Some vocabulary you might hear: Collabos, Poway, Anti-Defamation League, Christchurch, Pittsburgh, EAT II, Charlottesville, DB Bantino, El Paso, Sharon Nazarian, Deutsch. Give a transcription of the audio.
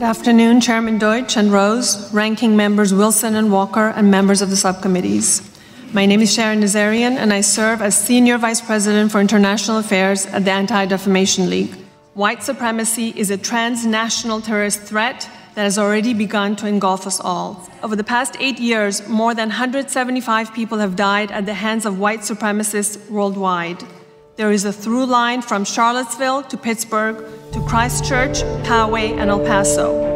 Good afternoon, Chairman Deutsch and Rose, Ranking Members Wilson and Walker, and members of the subcommittees. My name is Sharon Nazarian, and I serve as Senior Vice President for International Affairs at the Anti-Defamation League. White supremacy is a transnational terrorist threat that has already begun to engulf us all. Over the past 8 years, more than 175 people have died at the hands of white supremacists worldwide. There is a through line from Charlottesville to Pittsburgh to Christchurch, Poway, and El Paso.